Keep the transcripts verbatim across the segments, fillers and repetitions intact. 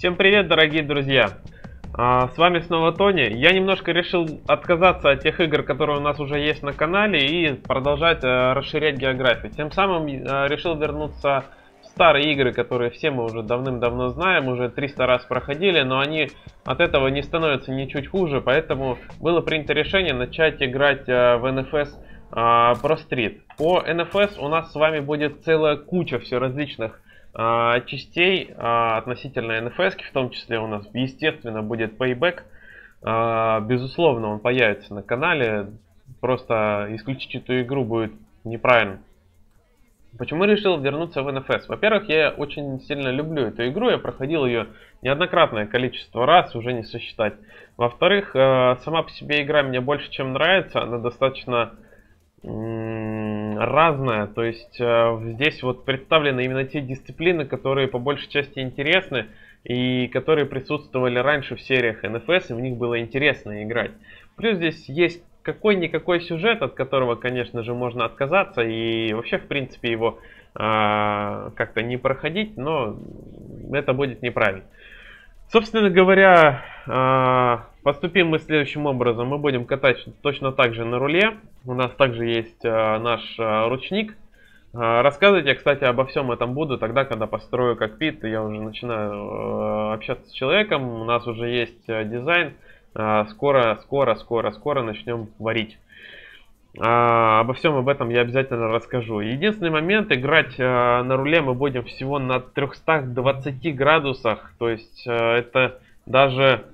Всем привет, дорогие друзья! С вами снова Тони. Я немножко решил отказаться от тех игр, которые у нас уже есть на канале, и продолжать расширять географию. Тем самым решил вернуться в старые игры, которые все мы уже давным-давно знаем, уже триста раз проходили, но они от этого не становятся ничуть хуже, поэтому было принято решение начать играть в эн эф эс ProStreet. По эн эф эс у нас с вами будет целая куча все различных частей относительно эн эф эс, в том числе у нас, естественно, будет Payback. Безусловно, он появится на канале, просто исключить эту игру будет неправильно. Почему решил вернуться в эн эф эс? Во-первых, я очень сильно люблю эту игру, я проходил ее неоднократное количество раз, уже не сосчитать. Во-вторых, сама по себе игра мне больше чем нравится, она достаточно разная, то есть э, здесь вот представлены именно те дисциплины, которые по большей части интересны и которые присутствовали раньше в сериях эн эф эс, и в них было интересно играть. Плюс здесь есть какой-никакой сюжет, от которого, конечно же, можно отказаться и вообще, в принципе, его э, как-то не проходить, но это будет неправильно. Собственно говоря, поступим мы следующим образом. Мы будем катать точно так же на руле. У нас также есть наш ручник. Рассказывать я, кстати, обо всем этом буду тогда, когда построю кокпит. Я уже начинаю общаться с человеком. У нас уже есть дизайн. Скоро, скоро, скоро, скоро начнем варить. Обо всем об этом я обязательно расскажу. Единственный момент, играть на руле мы будем всего на трёхстах двадцати градусах. То есть это даже,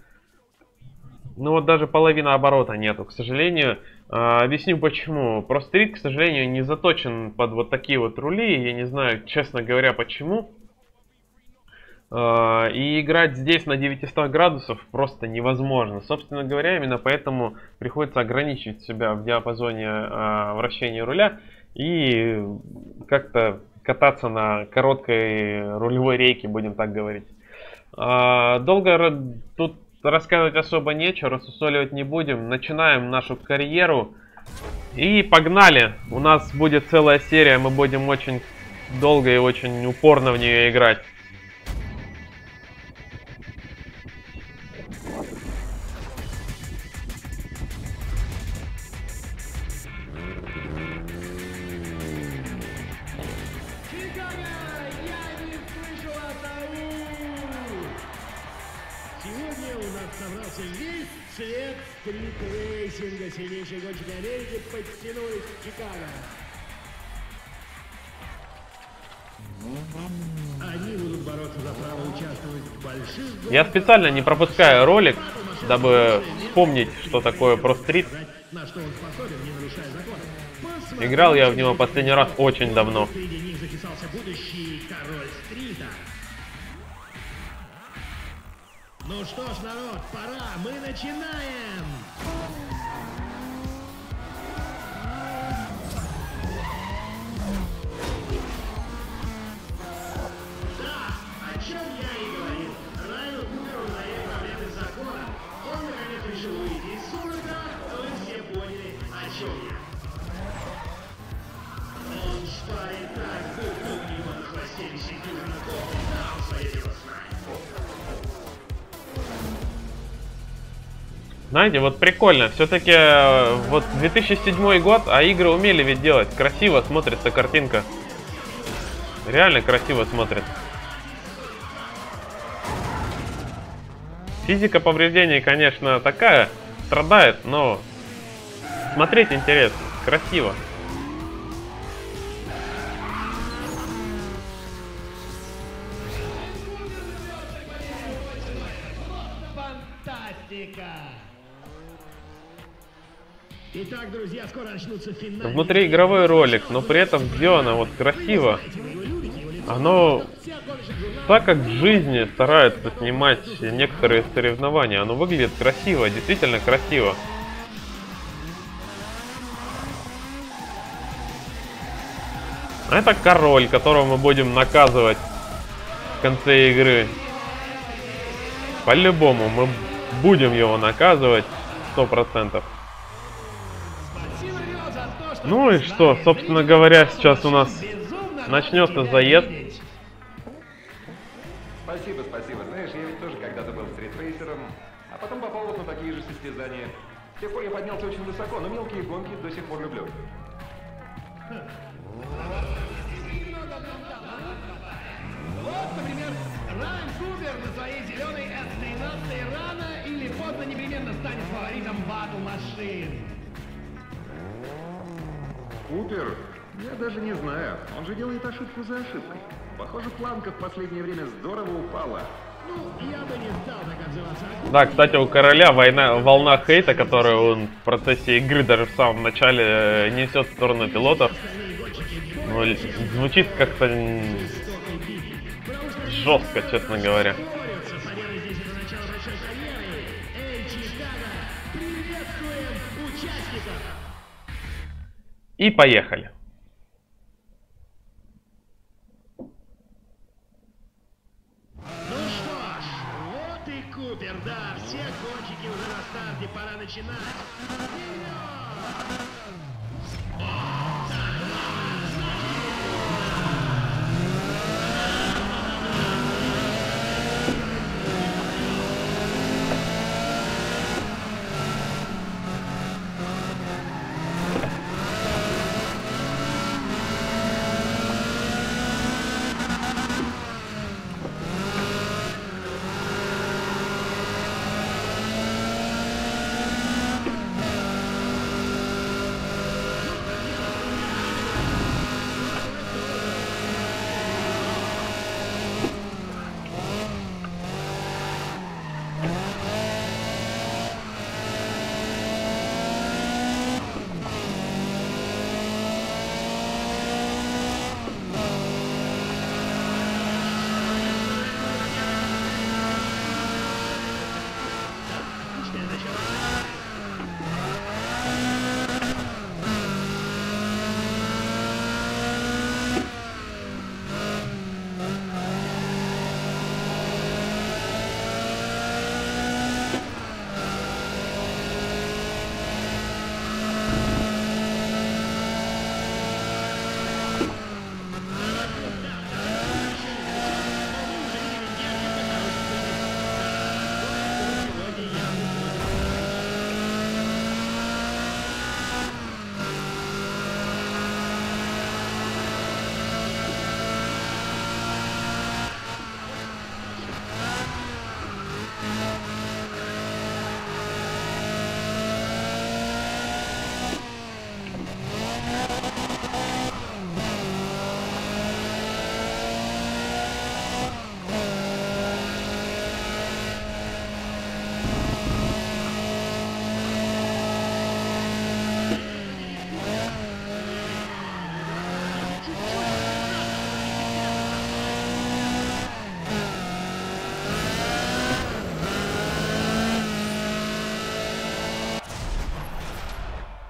ну вот даже половина оборота нету, к сожалению. Объясню почему. ProStreet, к сожалению, не заточен под вот такие вот рули. Я не знаю, честно говоря, почему. И играть здесь на девятистах градусов просто невозможно. Собственно говоря, именно поэтому приходится ограничивать себя в диапазоне вращения руля и как-то кататься на короткой рулевой рейке, будем так говорить. Долго тут рассказывать особо нечего, рассусоливать не будем. Начинаем нашу карьеру и погнали! У нас будет целая серия, мы будем очень долго и очень упорно в нее играть. Сильнейшие гонщики Америки подтянулись к Чикаго. Они будут бороться за право участвовать в больших... Я специально не пропускаю ролик, дабы вспомнить, что такое ProStreet. Играл я в него последний раз очень давно. Ну что ж, народ, пора, мы начинаем! Знаете, вот прикольно, все-таки вот две тысячи седьмой год, а игры умели ведь делать. Красиво смотрится картинка. Реально красиво смотрится. Физика повреждений, конечно, такая, страдает, но смотреть интересно, красиво. Итак, друзья, скоро начнутся финальные... Внутриигровой ролик, но при этом сделано вот красиво. Оно так как в жизни стараются снимать некоторые соревнования. Оно выглядит красиво, действительно красиво. А это король, которого мы будем наказывать в конце игры. По-любому мы будем его наказывать сто процентов. Ну и что, собственно говоря, сейчас у нас начнется заезд. Спасибо, спасибо. Знаешь, я ведь тоже когда-то был стритфейсером, а потом попал вот на такие же состязания. С тех пор я поднялся очень высоко, но мелкие гонки до сих пор люблю. Вот, например, Райан Купер на своей зеленой эр тринадцать рано или поздно непременно станет фаворитом Battle Machine. Купер? Я даже не знаю. Он же делает ошибку за ошибкой. Похоже, планка в последнее время здорово упала. Ну, я бы не стал так отзываться. Да, кстати, у Короля война, волна хейта, которую он в процессе игры даже в самом начале несет в сторону пилотов, ну, звучит как-то жестко, честно говоря. И поехали. Да, все гонщики уже на старте, пора начинать.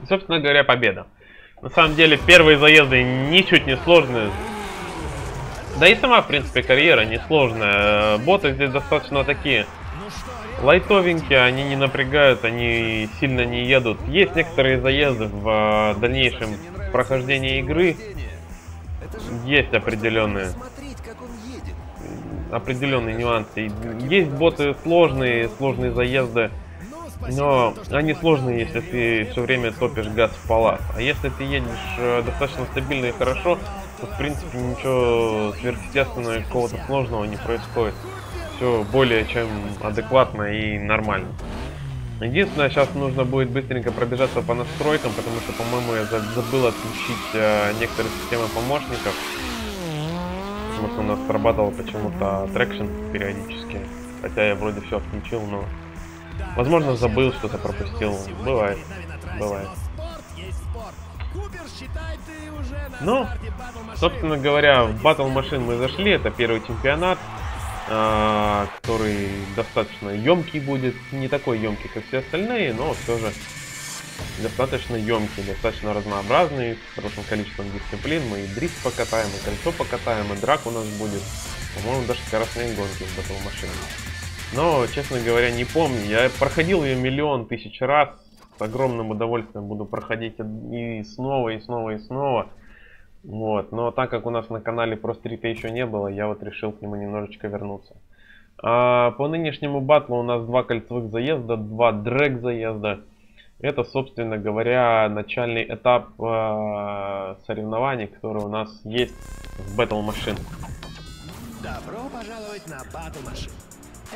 Собственно говоря, победа. На самом деле, первые заезды ничуть не сложные. Да и сама, в принципе, карьера несложная. Боты здесь достаточно такие лайтовенькие, они не напрягают, они сильно не едут. Есть некоторые заезды в дальнейшем прохождении игры. Есть определенные, определенные нюансы. Есть боты сложные, сложные заезды. Но они сложные, если ты все время топишь газ в палат. А если ты едешь достаточно стабильно и хорошо, то в принципе ничего сверхъестественного и какого-то сложного не происходит. Все более чем адекватно и нормально. Единственное, сейчас нужно будет быстренько пробежаться по настройкам, потому что, по-моему, я забыл отключить некоторые системы помощников. Потому что у нас срабатывал почему-то трекшн периодически. Хотя я вроде все отключил, но... Возможно, забыл, что-то пропустил. Бывает, бывает. Ну, собственно говоря, в Battle Machine мы зашли. Это первый чемпионат, который достаточно емкий будет. Не такой емкий, как все остальные, но все же достаточно емкий, достаточно разнообразный, с хорошим количеством дисциплин. Мы и дрифт покатаем, и кольцо покатаем, и драк у нас будет. По-моему, даже скоростные гонки в Battle Machine. Но, честно говоря, не помню. Я проходил ее миллион тысяч раз. С огромным удовольствием буду проходить и снова, и снова, и снова. Вот. Но так как у нас на канале ProStreet еще не было, я вот решил к нему немножечко вернуться. А по нынешнему батлу у нас два кольцевых заезда, два дрэк заезда. Это, собственно говоря, начальный этап э, соревнований, который у нас есть в Battle Machine. Добро пожаловать на Battle Machine.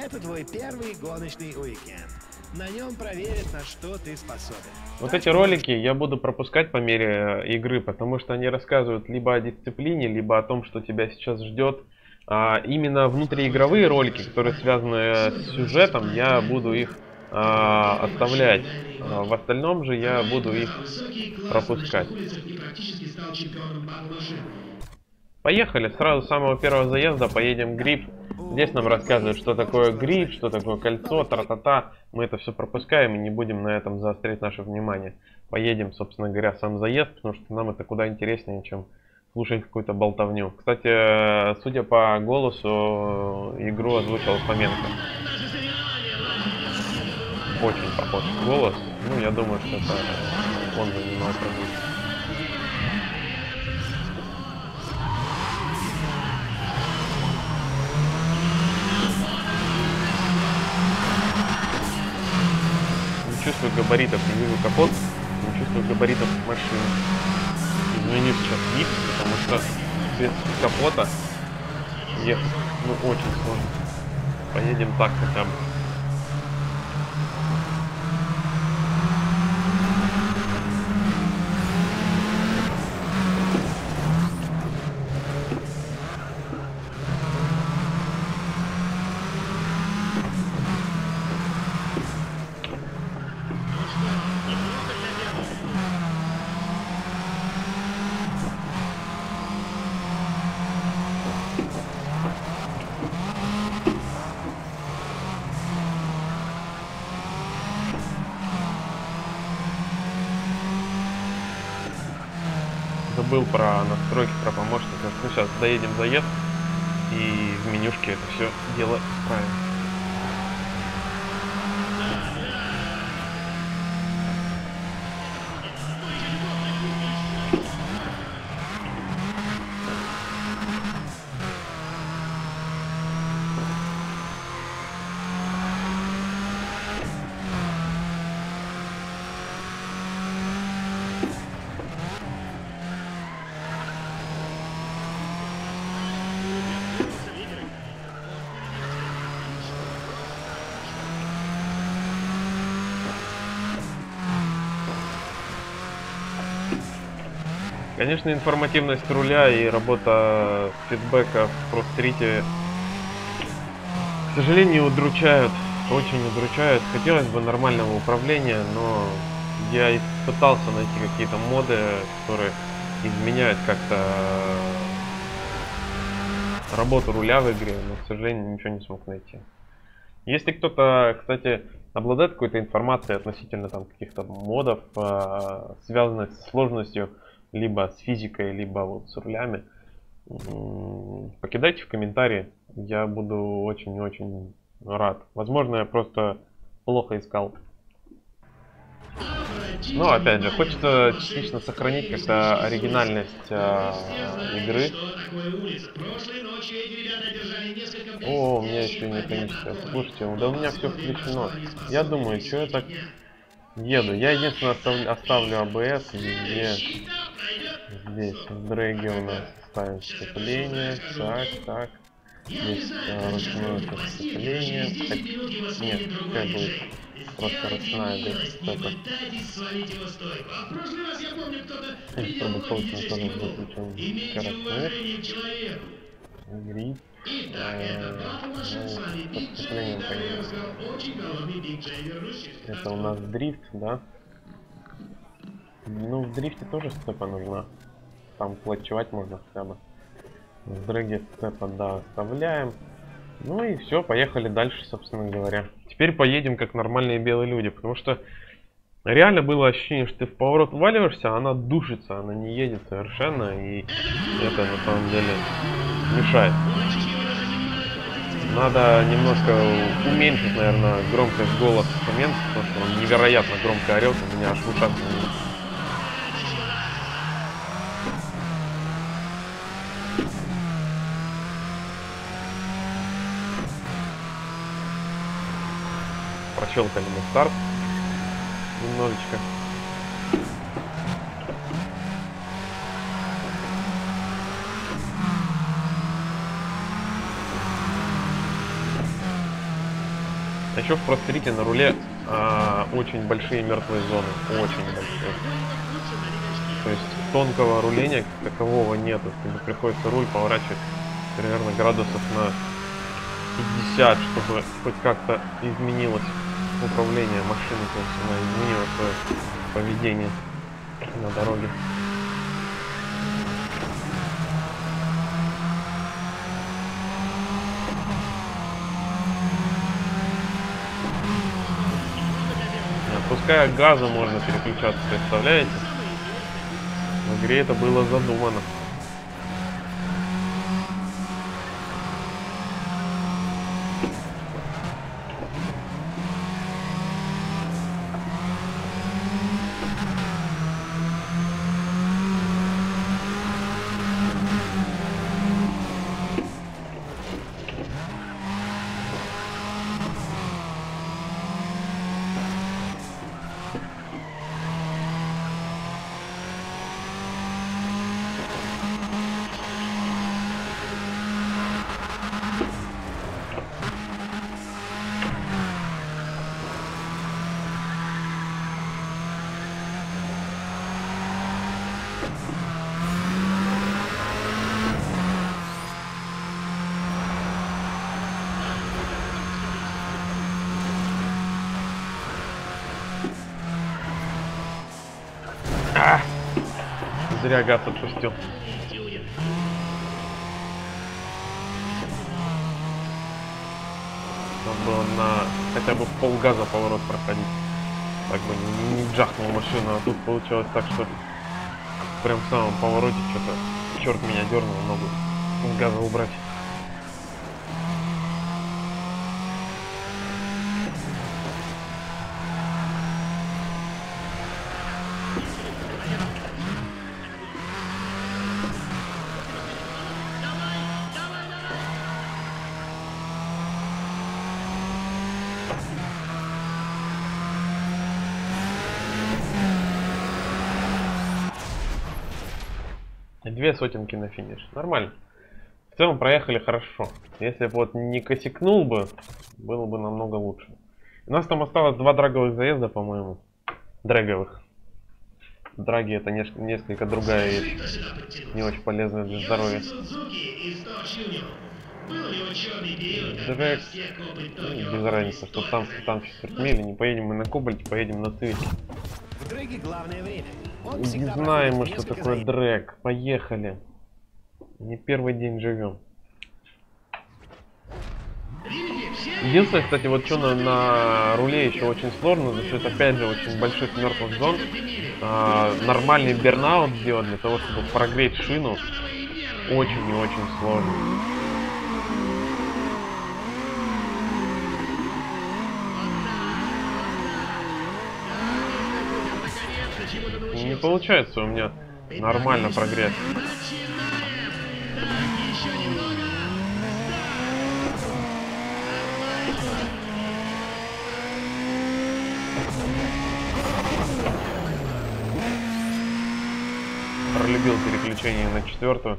Это твой первый гоночный уикенд. На нем проверят, на что ты способен. Вот эти ролики я буду пропускать по мере игры, потому что они рассказывают либо о дисциплине, либо о том, что тебя сейчас ждет. А именно внутриигровые ролики, которые связаны с сюжетом, я буду их а, оставлять. А в остальном же я буду их пропускать. Поехали, сразу с самого первого заезда поедем грипп. Здесь нам рассказывают, что такое грипп, что такое кольцо, тра-та-та. Мы это все пропускаем и не будем на этом заострять наше внимание. Поедем, собственно говоря, сам заезд, потому что нам это куда интереснее, чем слушать какую-то болтовню. Кстати, судя по голосу, игру озвучил Поменко. Очень похож голос. Ну, я думаю, что это он занимался. Не чувствую габаритов, не вижу капот, не чувствую габаритов машины. Изменю сейчас вид, потому что без капота ехать, ну, очень сложно. Поедем так хотя бы. Забыл про настройки, про помощников. Ну, сейчас доедем заезд и в менюшке это все дело исправим. Конечно, информативность руля и работа фидбэка в ProStreet, к сожалению, удручают, очень удручают. Хотелось бы нормального управления, но я пытался найти какие-то моды, которые изменяют как-то работу руля в игре, но, к сожалению, ничего не смог найти. Если кто-то, кстати, обладает какой-то информацией относительно там каких-то модов, связанных с сложностью, либо с физикой, либо вот с рулями, покидайте в комментарии, я буду очень-очень рад. Возможно, я просто плохо искал. Но опять же, хочется частично сохранить как-то оригинальность а, игры. О, у меня еще не кончится. Слушайте, да у меня все включено. Я думаю, что я так еду. Я единственное оставлю, оставлю АБС везде. Здесь в дрэге у нас ставим сцепление, так, так, здесь а, ручное сцепление, так, нет, пускай будет просто ручная без стека. Здесь пробуксовочный тоже выключен скоростной, грипп, под сцеплением поедем. Это у нас дрифт, да? Ну, в дрифте тоже сцепа нужна. Там плачевать можно хотя бы. В дрэге сцепа, да, оставляем. Ну и все, поехали дальше, собственно говоря. Теперь поедем как нормальные белые люди, потому что реально было ощущение, что ты в поворот валиваешься, а она душится, она не едет совершенно, и это на самом деле мешает. Надо немножко уменьшить, наверное, громкость голоса Поменко, потому что он невероятно громко орет, у меня аж в ушах. прощелкали мы старт немножечко. А еще в ProStreet на руле а, очень большие мертвые зоны, очень большие. То есть тонкого руления как такового нету. Тебе приходится руль поворачивать примерно градусов на пятьдесят, чтобы хоть как-то изменилось управление машины, то есть она изменила свое поведение на дороге. Отпуская газа, можно переключаться, представляете? В игре это было задумано. Зря газ отпустил. Надо на хотя бы в полгаза поворот проходить. Так бы не, не джахнул машину, а тут получилось так, что прям в самом повороте что-то черт меня дернул, ногу газа убрать. Две сотенки на финиш. Нормально. В целом проехали хорошо. Если бы вот не косякнул бы, было бы намного лучше. У нас там осталось два драговых заезда, по-моему. Драговых. Драги это несколько другая вещь. Не очень полезная для здоровья. Драг... Ну, без разницы, что там, что там четверть мили. Не поедем мы на кобальте, поедем на цвете. Не знаем мы, что такое дрэг. Поехали. Не первый день живем. Единственное, кстати, вот что на, на руле еще очень сложно, за счет опять же очень больших мертвых зон. А, нормальный бернаут сделать для того, чтобы прогреть шину, очень и очень сложно. Не получается у меня нормально прогреть. Пролюбил переключение на четвертую.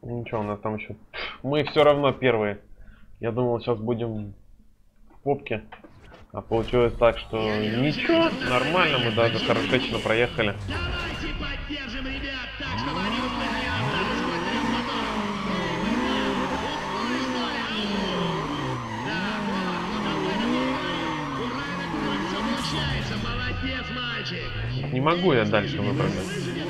Ничего, у нас там еще... Мы все равно первые. Я думал, сейчас будем в попке. А получилось так, что ничего, нормально, мы даже хорошечно проехали. Давайте поддержим ребят, так, чтобы они услышали автомобиль. Не могу я дальше выпрыгнуть.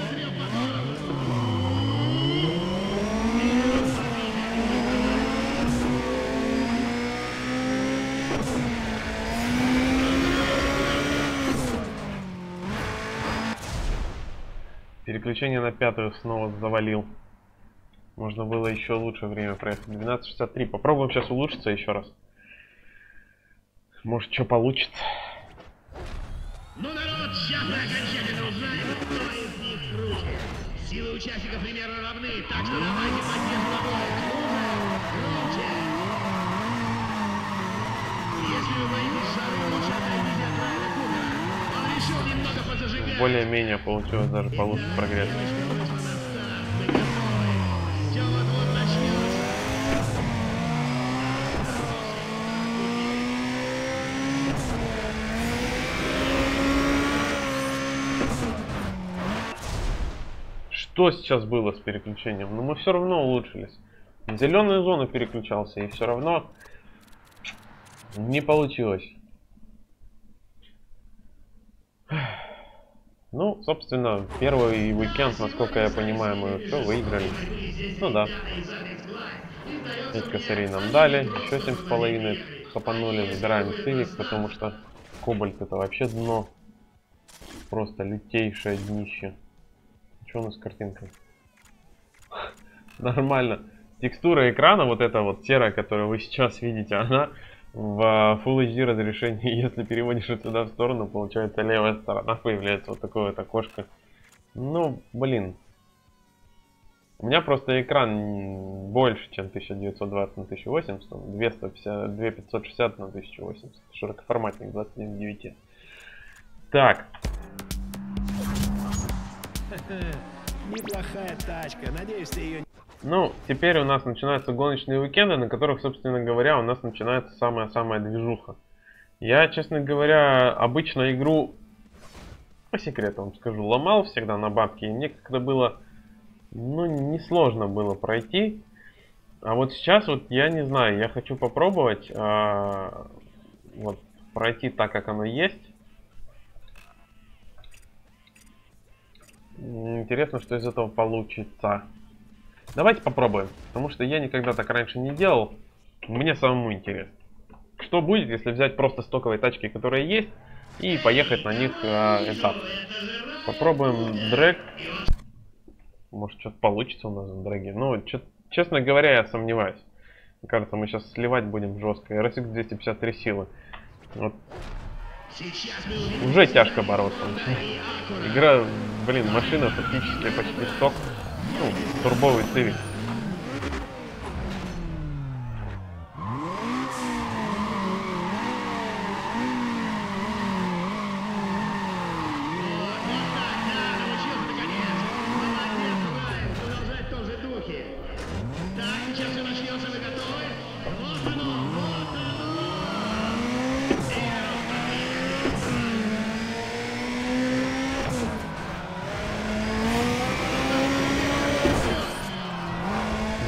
Переключение на пятую снова завалил. Можно было еще лучше время проехать. двенадцать шестьдесят три. Попробуем сейчас улучшиться еще раз. Может, что получится. Ну, народ, сейчас мы окончательно узнаем, кто из них круче. Силы участников примерно равны, так что давайте поддержим обоих. Круче! более-менее получилось даже получше прогресс. Что сейчас было с переключением? Но мы все равно улучшились. В зеленую зону переключался, и все равно не получилось. Ну, собственно, первый уикенд, насколько я понимаю, мы все выиграли. Ну да. Пять косарей нам дали, еще семь с половиной хапанули, забираем цивик, потому что кобальт это вообще дно. Просто лютейшее днище. Что у нас с картинкой? Нормально. Текстура экрана, вот эта вот серая, которую вы сейчас видите, она в Full эйч ди разрешении. Если переводишь ее сюда в сторону, получается левая сторона появляется вот такое вот окошко. Ну, блин. У меня просто экран больше, чем тысяча девятьсот двадцать на тысяча восемьдесят, две тысячи пятьсот шестьдесят на тысяча восемьдесят, широкоформатник двадцать один к девяти. Так. Неплохая тачка, надеюсь, ты ее... Ну, теперь у нас начинаются гоночные уикенды, на которых, собственно говоря, у нас начинается самая-самая движуха. Я, честно говоря, обычно игру, по секрету вам скажу, ломал всегда на бабки. И мне как-то было, ну, несложно было пройти. А вот сейчас, вот я не знаю, я хочу попробовать а, вот, пройти так, как оно есть. Интересно, что из этого получится. Давайте попробуем, потому что я никогда так раньше не делал. Мне самому интересно, что будет, если взять просто стоковые тачки, которые есть, и поехать на них э, этап. Попробуем дрэг. Может, что-то получится у нас в дрэге. Ну, честно говоря, я сомневаюсь. Мне кажется, мы сейчас сливать будем жестко. эр икс двести пятьдесят три силы. Вот. Уже тяжко бороться. Игра, блин, машина фактически почти сток. Ну, турбовый цивик.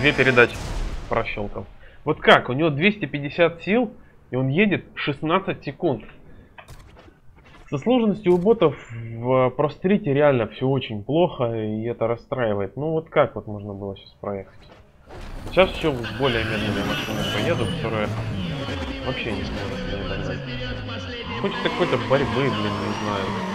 Две передачи прощелкал. Вот как? У него двести пятьдесят сил, и он едет шестнадцать секунд. Со сложностью у ботов в ProStreet реально все очень плохо, и это расстраивает. Ну вот как вот можно было сейчас проехать? Сейчас все в более медленной машине поеду, которая вообще не сможет догнать. Хочется какой-то борьбы, блин, не знаю.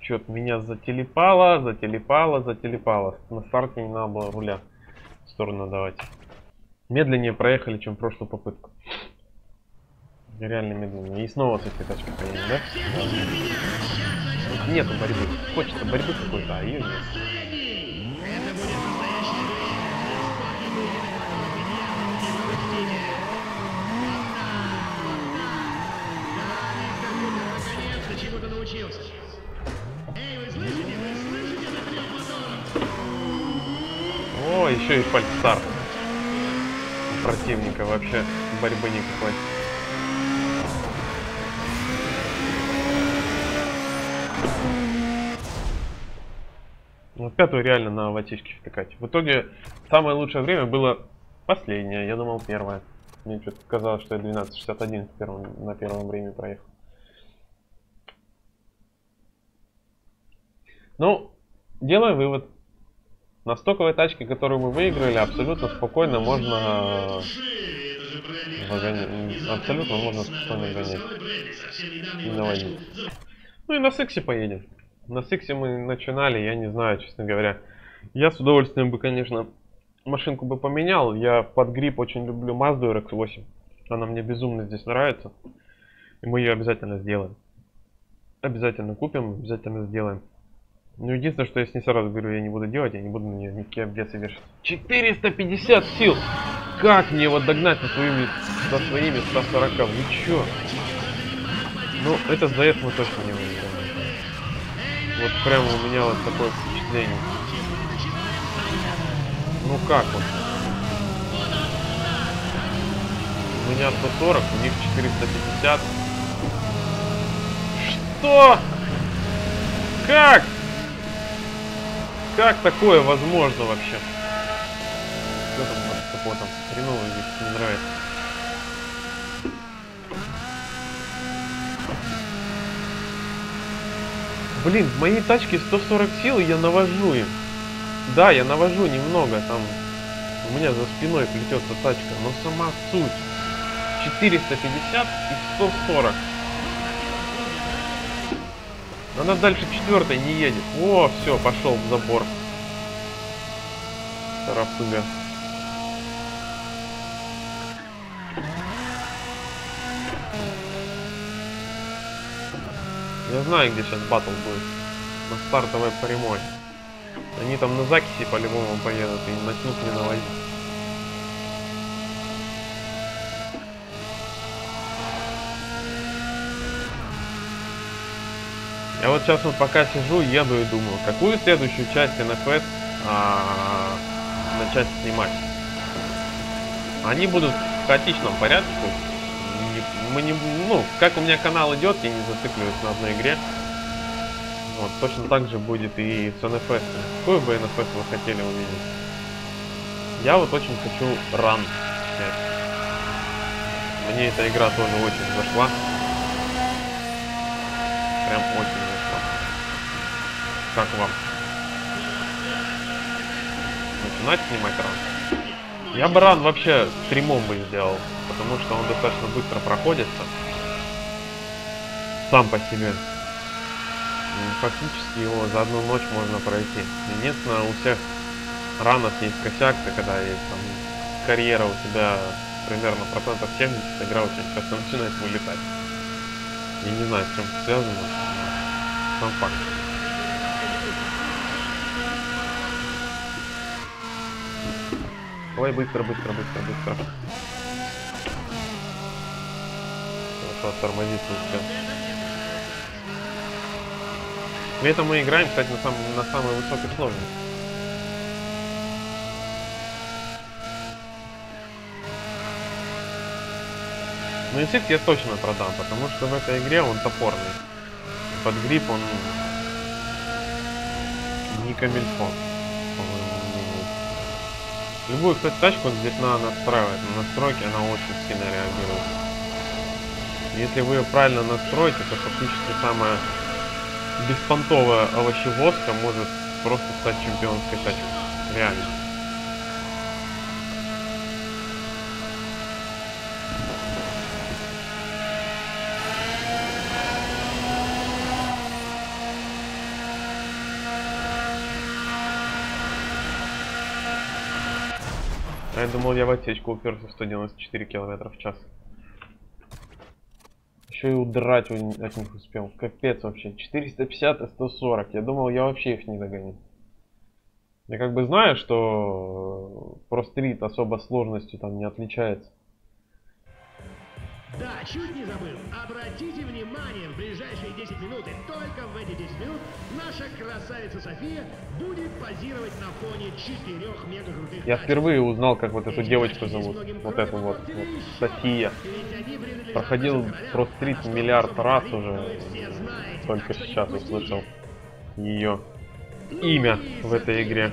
Чё-то меня зателепало, зателепало, зателепало. На старте не надо было руля в сторону давать. Медленнее проехали, чем прошлую попытку. Реально медленнее. И снова с этой тачкой поедем, да? Вот нету борьбы. Хочется борьбы какой-то, а ее нет. О, еще и фальстарт. У противника вообще борьбы никакой. Вот пятую реально на аватичке втыкать. В итоге самое лучшее время было последнее. Я думал первое. Мне что-то казалось, что я двенадцать шестьдесят один в первом, на первом время проехал. Ну, делаю вывод. На стоковой тачке, которую мы выиграли, абсолютно спокойно можно Вагонять. Абсолютно можно спокойно гонять. И наводить. Ну и на сексе поедем. На сексе мы начинали, я не знаю, честно говоря. Я с удовольствием бы, конечно, машинку бы поменял. Я под грипп очень люблю Mazda эр икс восемь. Она мне безумно здесь нравится. И мы ее обязательно сделаем. Обязательно купим, обязательно сделаем. Но единственное, что я с ней сразу говорю, я не буду делать, я не буду на нее никакие обвесы вешать. четыреста пятьдесят сил! Как мне его догнать со своими, со своими ста сорока? Вы чё? Ну, этот заезд мы точно не выиграем. Вот прямо у меня вот такое впечатление. Ну как вот? У меня сто сорок, у них четыреста пятьдесят. Что? Как? Как такое возможно вообще? Что там у нас такое там? Хреново здесь не нравится. Блин, в моей тачке сто сорок сил, и я навожу им. Да, я навожу немного, там у меня за спиной плетется тачка, но сама суть. четыреста пятьдесят и сто сорок. Она дальше четвертой не едет. О, все, пошел в забор. Тарасуга. Я знаю, где сейчас батл будет. На стартовой прямой. Они там на закиси по-любому поедут и начнут мне наводить. Я вот сейчас вот пока сижу, еду и думаю, какую следующую часть эн эф эс а, начать снимать. Они будут в хаотичном порядке. Мы не, ну, как у меня канал идет, я не зацикливаюсь на одной игре. Вот, точно так же будет и с эн эф эс. Какой бы эн эф эс вы хотели увидеть? Я вот очень хочу ран. Мне эта игра тоже очень зашла. Прям очень зашла. Как вам? Начинать снимать ран? Я бы ран вообще стримом бы сделал, потому что он достаточно быстро проходится сам по себе. Фактически его за одну ночь можно пройти. Единственное, у всех ранов есть косяк, когда есть там карьера у тебя примерно процентов семьдесят, игра очень часто начинает вылетать. Я не знаю, с чем это связано, сам факт. Ой, быстро, быстро, быстро, быстро. Хорошо, тормозится сейчас. При этом мы играем, кстати, на, сам, на самой высокой сложности. Но инсект я точно продам, потому что в этой игре он топорный. И под грипп он не камильфон. Любую, кстати, тачку здесь надо настраивать. На настройки она очень сильно реагирует. Если вы ее правильно настроите, то фактически самая беспонтовая овощевозка может просто стать чемпионской тачкой. Реально. А я думал, я в отсечку уперся в сто девяносто четыре километра в час. Еще и удрать от них успел. Капец вообще. четыреста пятьдесят и сто сорок. Я думал, я вообще их не догоню. Я как бы знаю, что ProStreet особо сложностью там не отличается. Да, чуть не забыл. Обратите внимание, в ближайшие десять минут, и только в эти десять минут, наша красавица София будет позировать на фоне четырех мега крутых. Я впервые узнал, как вот эту девочку зовут. Вот эту вот, вот. София. Проходил ProStreet миллиард раз уже. Только сейчас услышал ее имя в этой игре.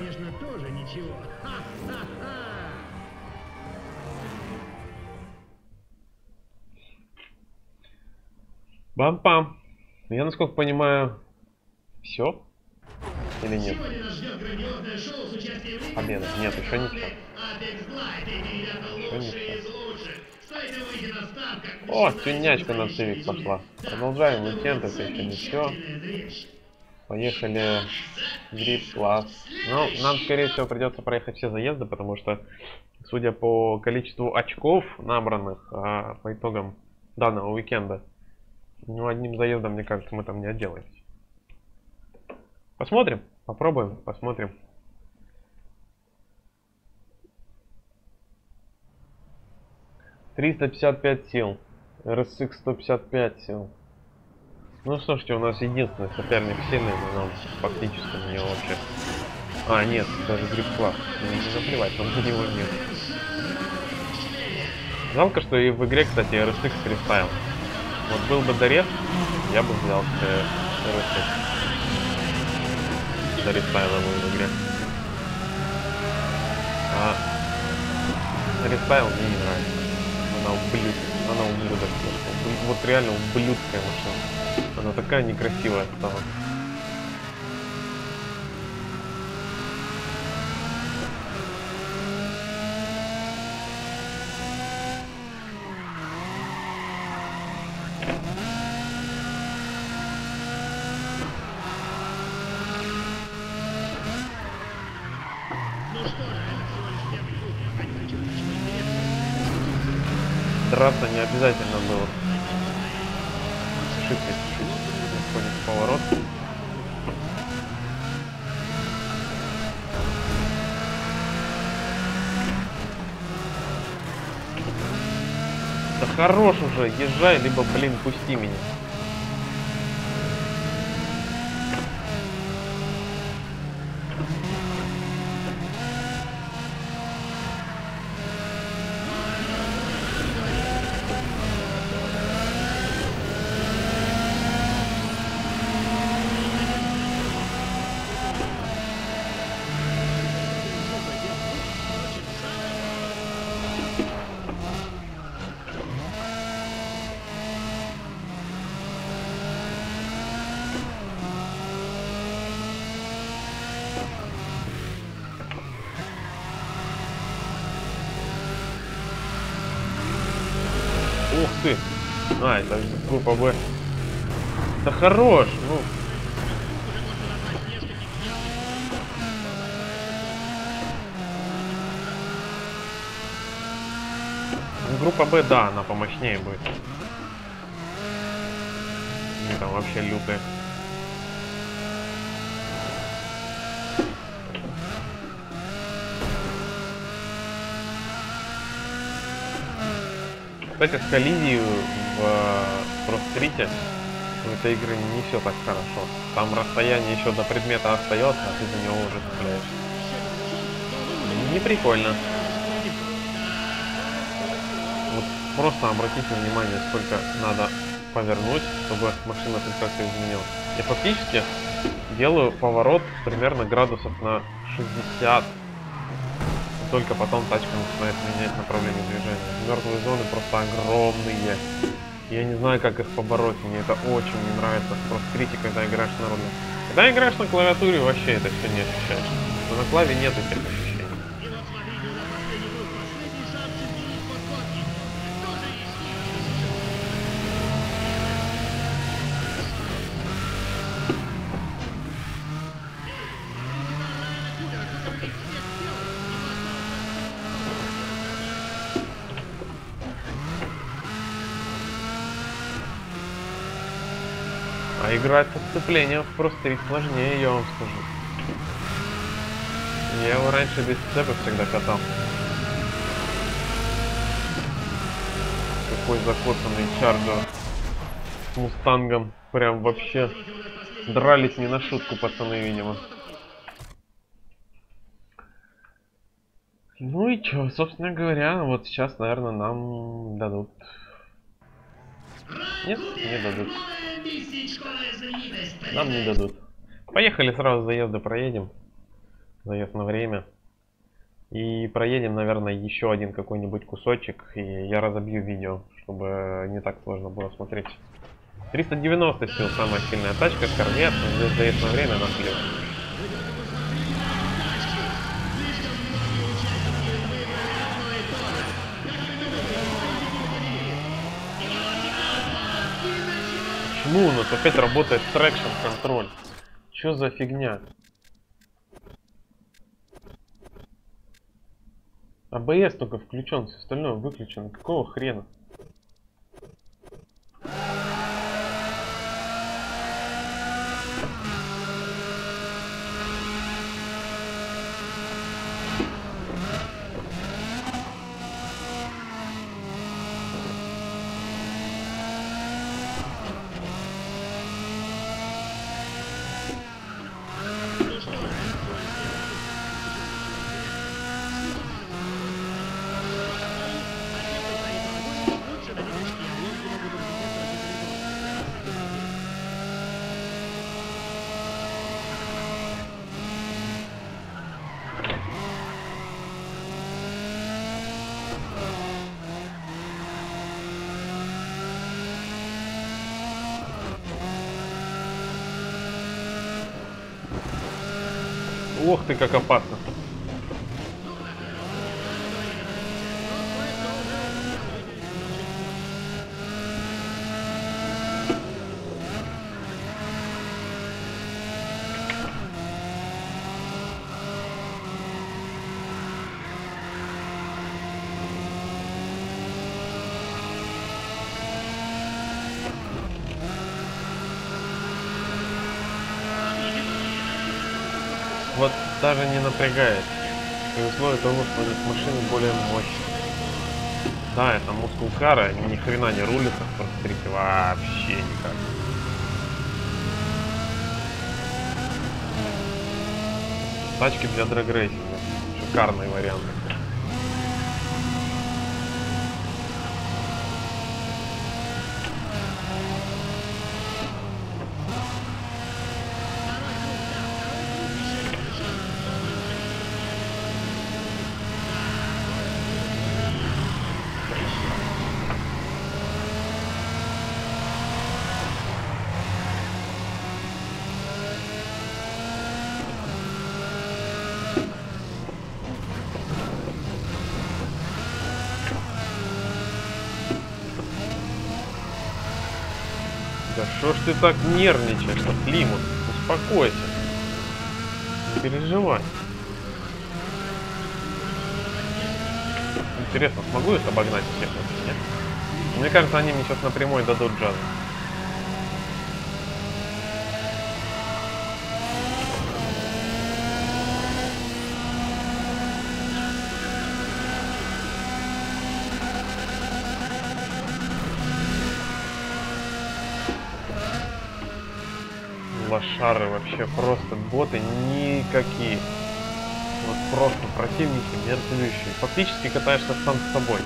Бам-пам. Я, насколько понимаю, все? Или нет? Победа. Нет, еще ничего. Еще ничего. О, тюнячка на цивик пошла. Продолжаем уикенд, это еще не все. Поехали. Грипп класс. Ну, нам, скорее всего, придется проехать все заезды, потому что, судя по количеству очков, набранных а, по итогам данного уикенда, ну, одним заездом, мне кажется, мы там не отделаемся. Посмотрим, попробуем, посмотрим. триста пятьдесят пять сил. эр эс икс сто пятьдесят пять сил. Ну, слушайте, у нас единственный соперник сильный, но нам фактически на него вообще... А, нет, даже грипп-класс. Мне не наплевать, но на него нет. Жалко, что и в игре, кстати, эр эс икс переставил. Вот был бы дорез, я бы взял эр эс икс. Дорез ставил его в игре. А... Рестайл мне не нравится. Она ублюдская. Она ублюдок. Вот реально ублюдская машина. Она такая некрасивая стала. Драться не обязательно было. Шипит, шипит. В поворот. Да хорош уже, езжай, либо, блин, пусти меня. Ух ты! А, это группа Б. Да хорош! Ну. Группа Б, да, она помощнее будет. Они там вообще лютые. Кстати, с коллизией в ProStreet в этой игре не все так хорошо. Там расстояние еще до предмета остается, а ты за него уже цепляешься. Не прикольно. Вот просто обратите внимание, сколько надо повернуть, чтобы машина прекрасно изменилась. Я фактически делаю поворот примерно градусов на шестьдесят. Только потом тачка начинает менять направление движения. Мертвые зоны просто огромные. Я не знаю, как их побороть. Мне это очень не нравится. Просто критика, когда играешь на руле. Когда играешь на клавиатуре, вообще это все не ощущаешь. Но на клаве нет этих ощущений. Играть со сцеплением в ProStreet сложнее, я вам скажу. Я его раньше без сцепок всегда катал. Какой закосанный чарджер с мустангом. Прям вообще дрались не на шутку, пацаны, видимо. Ну и чё, собственно говоря, вот сейчас, наверное, нам дадут. Нет, не дадут. Нам не дадут. Поехали сразу заезды проедем. Заезд на время. И проедем, наверное, еще один какой-нибудь кусочек. И я разобью видео, чтобы не так сложно было смотреть. триста девяносто сил, самая сильная тачка, корвет. Здесь заезд на время, нам плюс. Ну, у нас опять работает трекшн контроль. Чё за фигня? а бэ эс только включен, все остальное выключено. Какого хрена? Ох ты, как опасно. Вот даже не напрягает, при условии того, что здесь машины более мощные. Да, это мускул кара, ни хрена не рулится в ProStreet вообще никак. Тачки для дрэгрейсинга, шикарный вариант. Да что ж ты так нервничаешь, Климут? Успокойся. Не переживай. Интересно, смогу их обогнать всех? Нет? Мне кажется, они мне сейчас напрямую дадут джазу. Лошары вообще просто боты никакие. Вот просто противники мертвющие. Фактически катаешься сам с собой.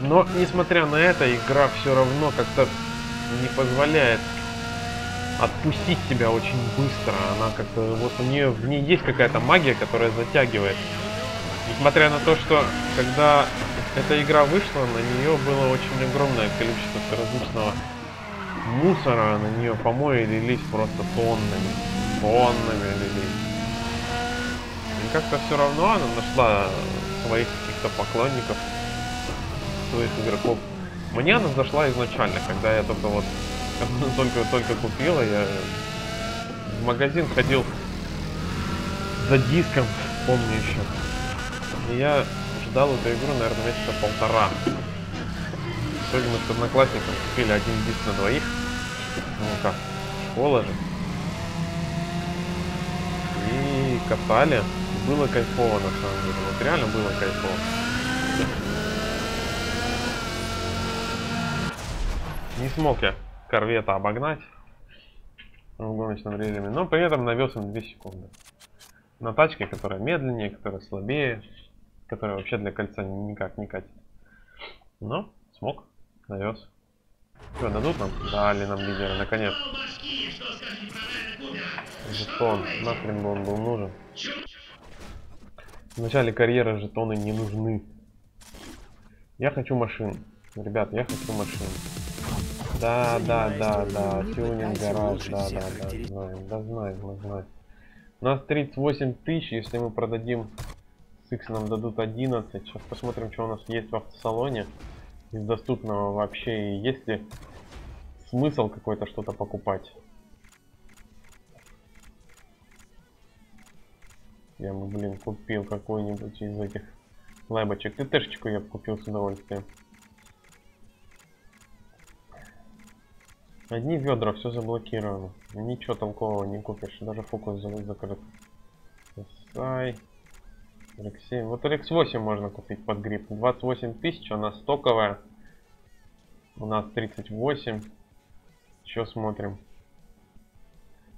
Но несмотря на это, игра все равно как-то не позволяет отпустить себя очень быстро. Она как-то вот у нее в ней есть какая-то магия, которая затягивает. Несмотря на то, что когда эта игра вышла, на нее было очень огромное количество различного мусора, на нее помои лились просто тоннами, тоннами лились. И как-то все равно она нашла своих каких-то поклонников, своих игроков. Мне она зашла изначально, когда я только вот только-только купила, я в магазин ходил за диском, помню еще. И я ждал эту игру, наверное, месяца полтора. Особенно с одноклассником купили один диск на двоих. Ну как, школа же. И катали. Было кайфово на самом деле. Вот реально было кайфово. Не смог я корвета обогнать в гоночном режиме, но при этом навез им две секунды. На тачке, которая медленнее, которая слабее, которая вообще для кольца никак не катит. Но смог. Навез. Что, дадут нам? Дали нам лидера, наконец. Жетон. Нахрен бы он был нужен. В начале карьеры жетоны не нужны. Я хочу машин. Ребят, я хочу машин. Да, да, да, да. Тюнинг, гараж, да, да, да. Знаем, да, знаем, мы знаем. У нас тридцать восемь тысяч, если мы продадим с X, нам дадут одиннадцать. Сейчас посмотрим, что у нас есть в автосалоне. Из доступного вообще, есть ли смысл какой-то что-то покупать. Я бы, блин, купил какой-нибудь из этих лайбочек. И тэшечку я бы купил с удовольствием. Одни ведра, все заблокировано. Ничего толкового не купишь. Даже фокус закрыт. Сай. эр икс семь. Вот эр икс восемь можно купить под грипп. двадцать восемь тысяч. Она стоковая. У нас тридцать восемь. Еще смотрим.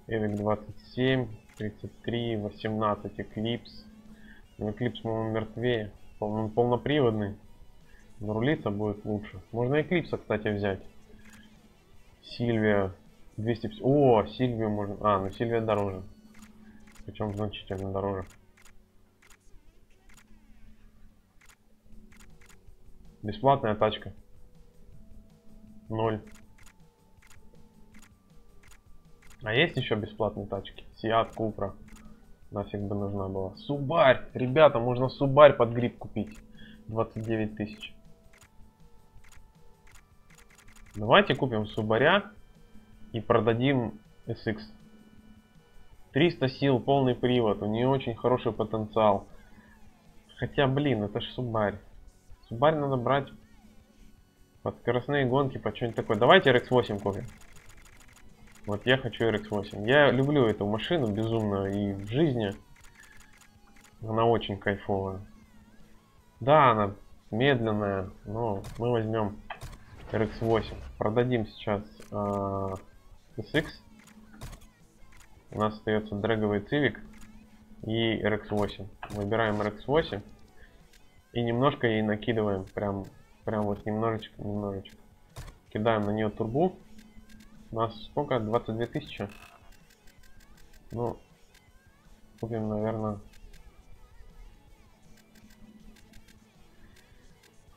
Эвик двадцать семь. тридцать три. восемнадцать. Эклипс. Эклипс, по-моему, мертвее. Он полноприводный. Но рулиться будет лучше. Можно Эклипса, кстати, взять. Сильвия двести пятьдесят. О, Сильвию можно. А, ну Сильвия дороже. Причем значительно дороже. Бесплатная тачка. Ноль. А есть еще бесплатные тачки? Сиат, Купра. Нафиг бы нужна была. Субарь. Ребята, можно Субарь под грипп купить. двадцать девять тысяч. Давайте купим Субаря и продадим эс икс. триста сил, полный привод. У нее очень хороший потенциал. Хотя, блин, это ж Субарь. Субарь надо брать под скоростные гонки, под что-нибудь такое. Давайте эр икс восемь купим. Вот я хочу эр икс восемь. Я люблю эту машину безумно и в жизни. Она очень кайфовая. Да, она медленная, но мы возьмем эр икс восемь. Продадим сейчас э, эс икс. У нас остается дрэговый Civic и эр икс восемь. Выбираем эр икс восемь. И немножко ей накидываем. Прям, прям вот немножечко, немножечко. Кидаем на нее турбу. У нас сколько? двадцать две тысячи. Ну, купим, наверное...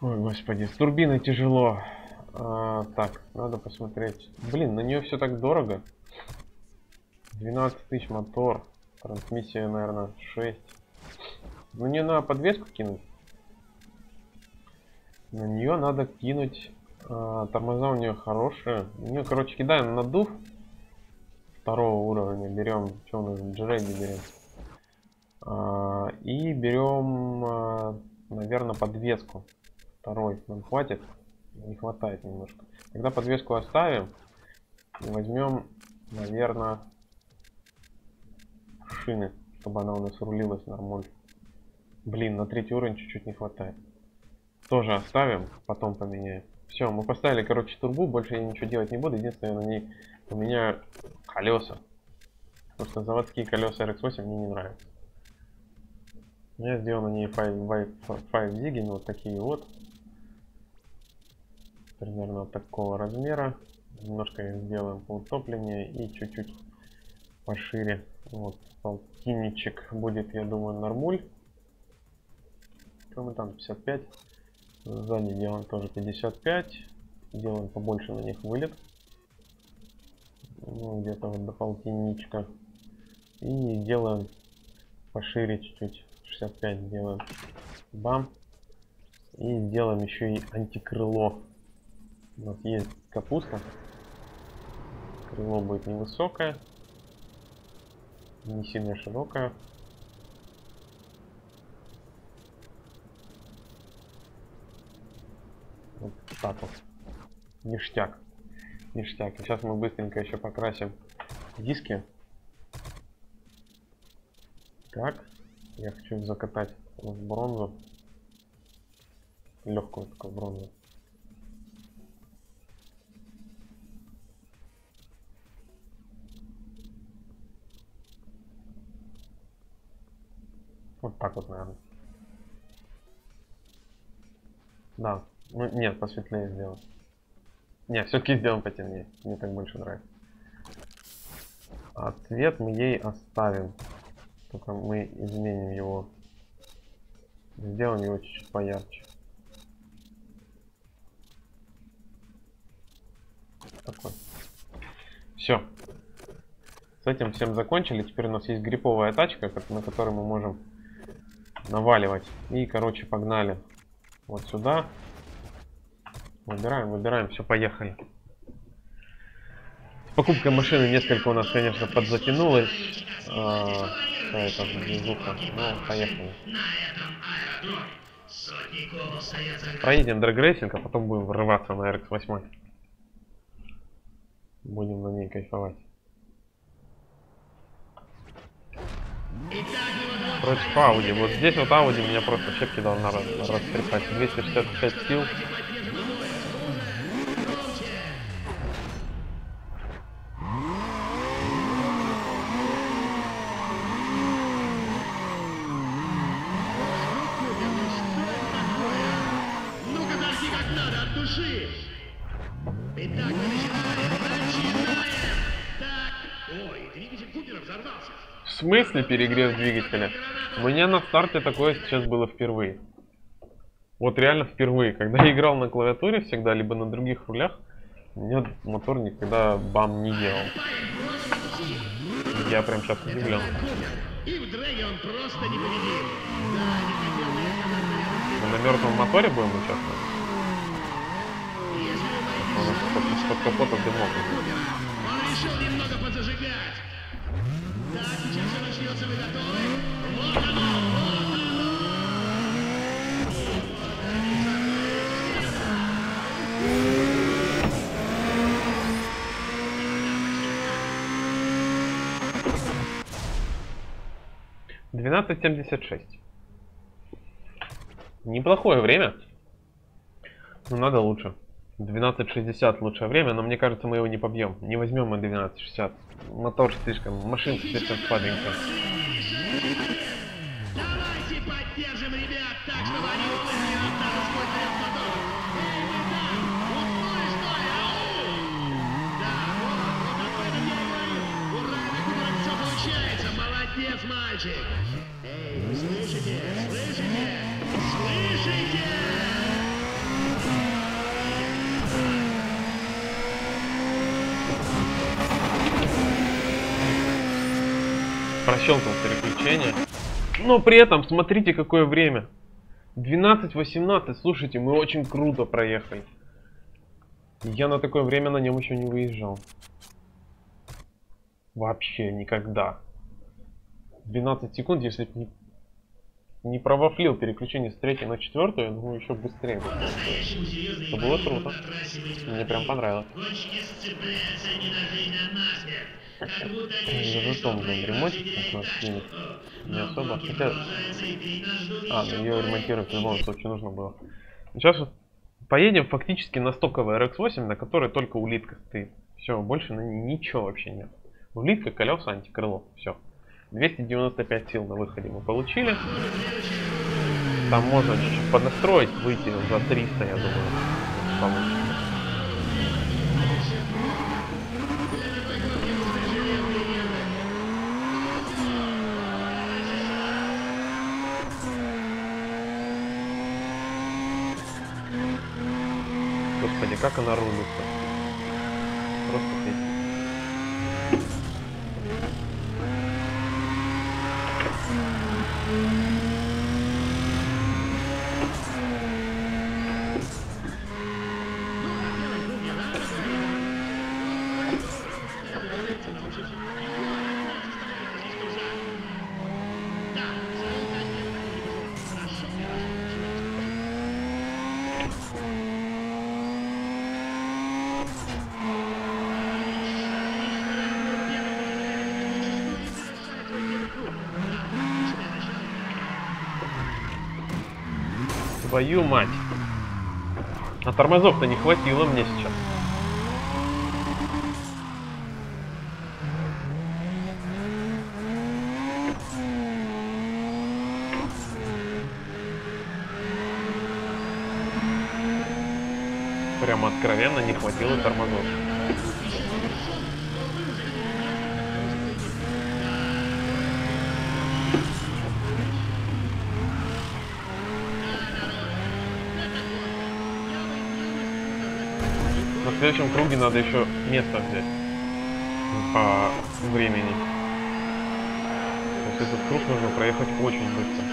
Ой, господи, с турбиной тяжело. А, так, надо посмотреть. Блин, на нее все так дорого. двенадцать тысяч мотор. Трансмиссия, наверное, шесть. На нее надо подвеску кинуть. На нее надо кинуть. А, тормоза у нее хорошие. У нее, короче, кидаем наддув второго уровня. Берем, что у нас, джреди берем. А, и берем, наверное, подвеску. Второй нам хватит. Не хватает немножко. Тогда подвеску оставим. И возьмем, наверное, шины, чтобы она у нас рулилась нормально. Блин, на третий уровень чуть-чуть не хватает. Тоже оставим, потом поменяем. Все, мы поставили, короче, турбу. Больше я ничего делать не буду. Единственное, я на ней поменяю колеса. Потому что заводские колеса эр икс восемь мне не нравятся. Я сделал на ней пять зиги, вот такие вот. Примерно вот такого размера. Немножко их сделаем поутопленнее и чуть-чуть пошире. Вот, полтинничек будет, я думаю, нормуль. Что мы там, пятьдесят пять. Сзади делаем тоже пятьдесят пять. Делаем побольше на них вылет. Ну, где-то вот до полтинничка. И делаем пошире чуть-чуть. шестьдесят пять делаем. Бам. И делаем еще и антикрыло. У нас есть капуста. Крыло будет невысокое. Не сильно широкое. Вот так вот. Ништяк. Ништяк. Сейчас мы быстренько еще покрасим диски. Так. Я хочу их закатать в бронзу. Легкую такую бронзу. Вот так вот, наверное. Да. Ну, нет, посветлее сделал. Не, все-таки сделаем потемнее. Мне так больше нравится. А цвет мы ей оставим. Только мы изменим его. Сделаем его чуть-чуть поярче. Такой. Все. С этим всем закончили. Теперь у нас есть грипповая тачка, на которой мы можем наваливать. И, короче, погнали вот сюда. Выбираем, выбираем. Все, поехали. Покупка машины несколько у нас, конечно, подзатянулась. это звука. Ну, поехали. Проедем дрэгрейсинг, а потом будем врываться на эр икс восемь. Будем на ней кайфовать. Против Ауди. Вот здесь вот Ауди меня просто щепки должна растрепать. двести шестьдесят пять сил. В смысле перегрев двигателя? Мне на старте такое сейчас было впервые. Вот реально впервые. Когда я играл на клавиатуре всегда, либо на других рулях, мне мотор никогда бам не делал. Я прям сейчас удивлен. Мы на мертвом моторе будем участвовать? Под капотом дымок. Он решил немного подзажигать. Да, сейчас все начнется, вы готовы? Вот оно, вот оно! двенадцать семьдесят шесть. Неплохое время. Но надо лучше. двенадцать шестьдесят лучшее время, но мне кажется, мы его не побьем. Не возьмем мы двенадцать шестьдесят. Мотор слишком, машинка слишком слабенькая. Давайте поддержим ребят, так чтобы они улыбнули от нас сколько лет мотора. Эй, ребята, уснули что ли, ау! Да, вот, вот об этом я и говорю. У Райана Купера все получается, молодец, мальчик. Эй, слышите, слышите, слышите! Прощелкал переключение. Но при этом, смотрите, какое время. двенадцать восемнадцать. Слушайте, мы очень круто проехали. Я на такое время на нем еще не выезжал. Вообще никогда. двенадцать секунд, если б не, не провафлил переключение с третьей на четвертую, я думаю, еще быстрее было. Это было круто. Мне прям понравилось. Не жутом будем ремонтить, потому что снимет не особо. Хотя... А, ее ремонтировать в любом случае нужно было. Сейчас вот поедем фактически на стоковый эр икс восемь, на которой только улитка стоит. Все, больше на ней ничего вообще нет. Улитка, колеса, антикрыло. Все. двести девяносто пять сил на выходе мы получили. Там можно чуть-чуть поднастроить, выйти за триста, я думаю, получится. Господи, как она рулится. Просто песня. Твою мать. А тормозов-то не хватило мне сейчас. Прямо откровенно не хватило тормозов. В следующем круге надо еще место взять по времени. То есть этот круг нужно проехать очень быстро.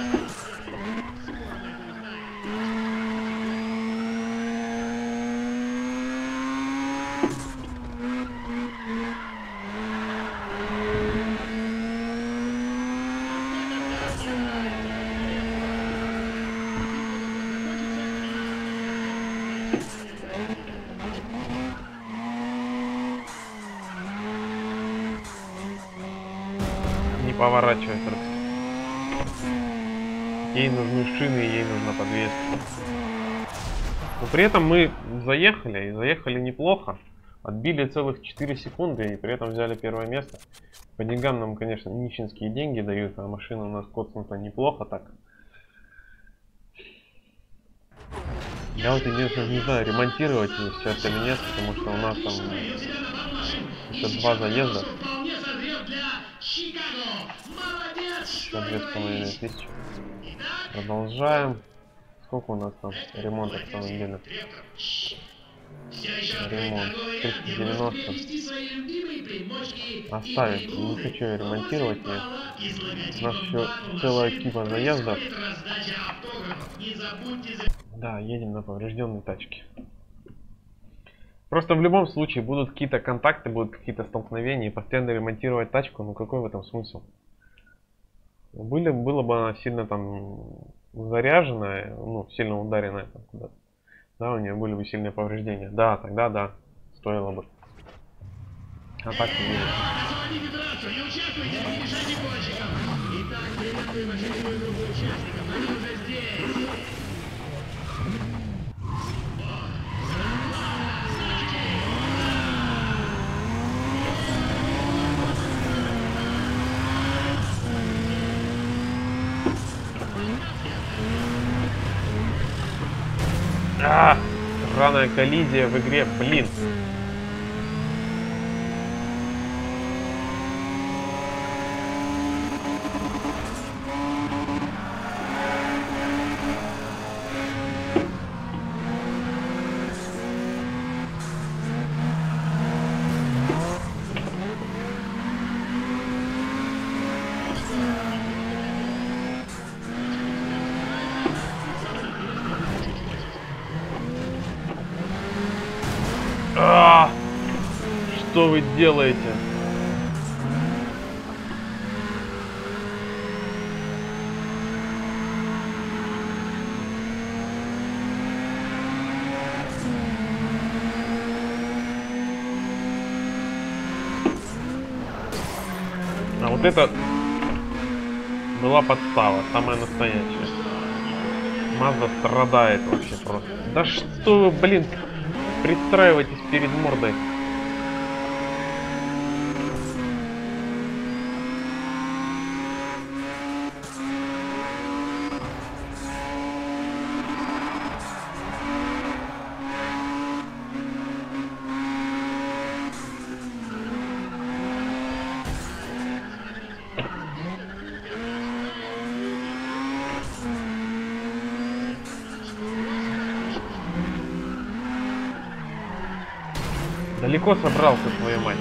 поворачивает. Ей нужны шины, ей нужна подвеска. Но при этом мы заехали, и заехали неплохо. Отбили целых четыре секунды, и при этом взяли первое место. По деньгам нам, конечно, нищенские деньги дают, а машина у нас коцнута неплохо так. Я вот единственное не знаю, ремонтировать ее сейчас или нет, потому что у нас там еще два заезда. Еще две с половиной тысячи. Продолжаем. Сколько у нас там ремонта в самом деле? Ремонт. триста девяносто. Оставить. Не хочу ее ремонтировать. У нас еще целая кипа заездов. Да, едем на поврежденной тачке. Просто в любом случае будут какие-то контакты, будут какие-то столкновения. И постоянно ремонтировать тачку, ну какой в этом смысл? Были, было бы она сильно там заряженная, ну, сильно ударенная там куда-то. Да, у нее были бы сильные повреждения. Да, тогда да, стоило бы. А так не. А, сраная коллизия в игре, блин. Что вы делаете? А вот это была подстава, самая настоящая. Мазда страдает вообще просто. Да что вы, блин, пристраивайтесь перед мордой. Далеко собрался, твою мать.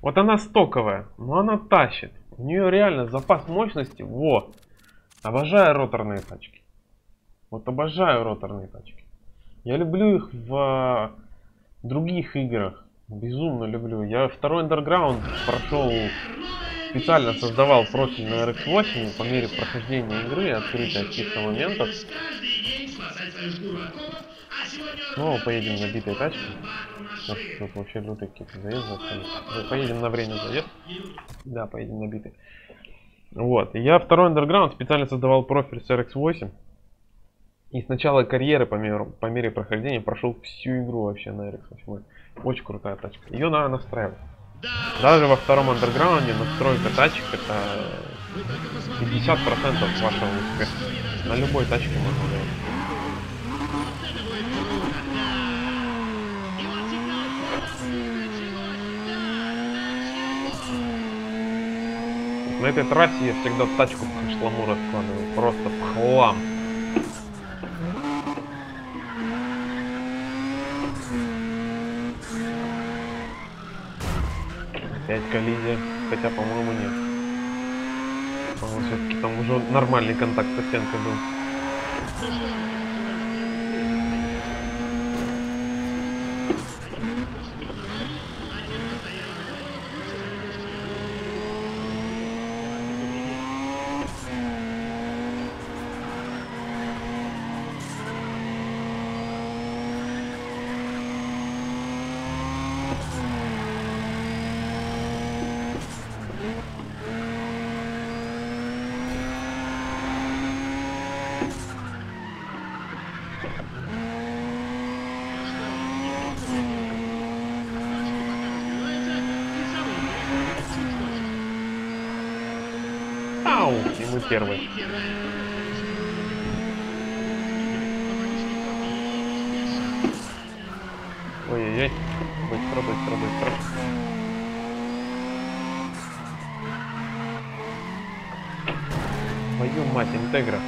Вот она стоковая, но она тащит. У нее реально запас мощности. Во! Обожаю роторные тачки. Вот обожаю роторные тачки. Я люблю их в других играх. Безумно люблю. Я второй Underground прошел, специально создавал профиль на эр икс восемь по мере прохождения игры, открытия каких-то моментов. Снова поедем на битой тачке. Сейчас тут вообще лютые какие-то заезды. Поедем на время заезд. Да, поедем на битой. Вот, я второй Underground специально создавал профиль с эр икс восемь. И с начала карьеры, по мере, по мере прохождения, прошел всю игру вообще на эр икс восемь. Очень крутая тачка. Ее надо настраивать. Даже во втором Underground настройка тачек — это пятьдесят процентов вашего успеха. На любой тачке можно делать. На этой трассе я всегда тачку по шламу раскладываю, просто в хлам. Опять коллизия, хотя, по-моему, нет. По-моему, все-таки там уже нормальный контакт со стенкой был. был первый. Ой-ой-ой, быстро, быстро, быстро. Твою мать, Интегра.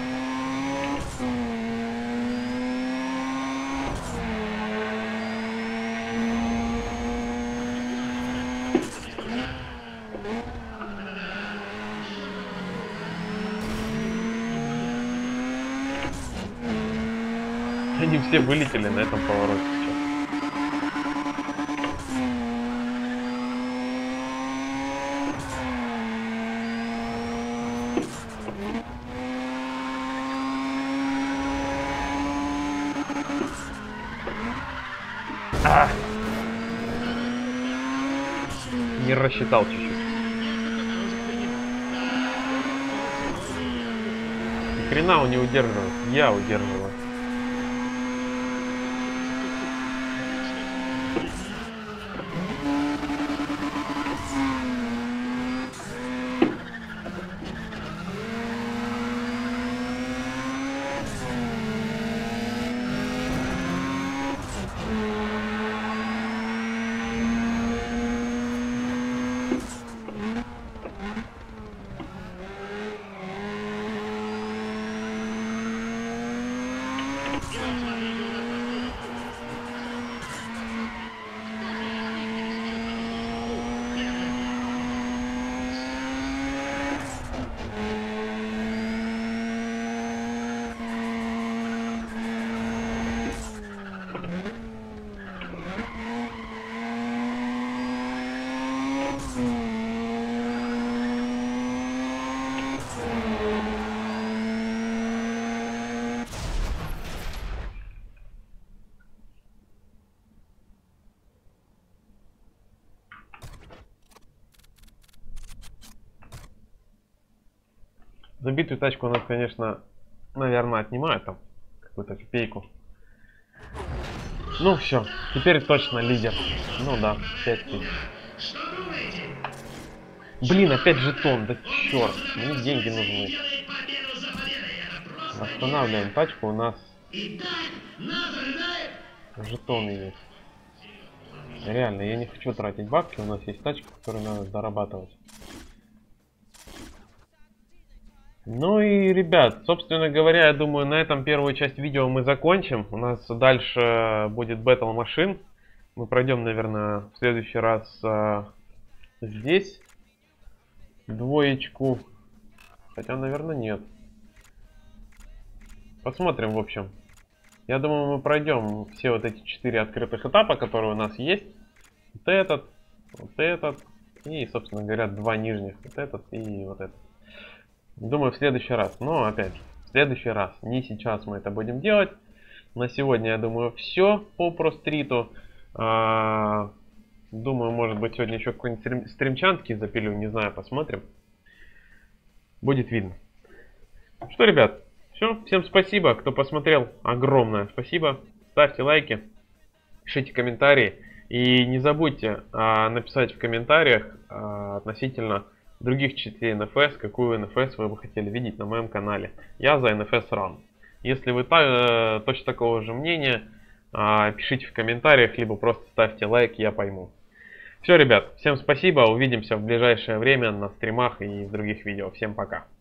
Они все вылетели на этом повороте сейчас. А! Не рассчитал чуть-чуть. Ни хрена он не удерживал, я удерживал. Забитую тачку у нас, конечно, наверное, отнимают там какую-то копейку. Ну все, теперь точно лидер. Ну да, пять тысяч. Блин, опять жетон, да черт, мне деньги нужны. Останавливаем тачку, у нас жетоны есть. Реально, я не хочу тратить бабки, у нас есть тачка, которую надо зарабатывать. Ну и, ребят, собственно говоря, я думаю, на этом первую часть видео мы закончим. У нас дальше будет Battle Machine. Мы пройдем, наверное, в следующий раз а, здесь двоечку. Хотя, наверное, нет. Посмотрим, в общем. Я думаю, мы пройдем все вот эти четыре открытых этапа, которые у нас есть. Вот этот, вот этот и, собственно говоря, два нижних. Вот этот и вот этот. Думаю, в следующий раз. Но, опять же, в следующий раз. Не сейчас мы это будем делать. На сегодня, я думаю, все по ProStreet. А, думаю, может быть, сегодня еще какой-нибудь стримчанский запилю. Не знаю, посмотрим. Будет видно. Что, ребят, все. Всем спасибо, кто посмотрел. Огромное спасибо. Ставьте лайки, пишите комментарии. И не забудьте а, написать в комментариях а, относительно... других частей эн эф эс, какую эн эф эс вы бы хотели видеть на моем канале. Я за эн эф эс Run. Если вы та, э, точно такого же мнения, э, пишите в комментариях, либо просто ставьте лайк, я пойму. Все, ребят, всем спасибо, увидимся в ближайшее время на стримах и в других видео. Всем пока.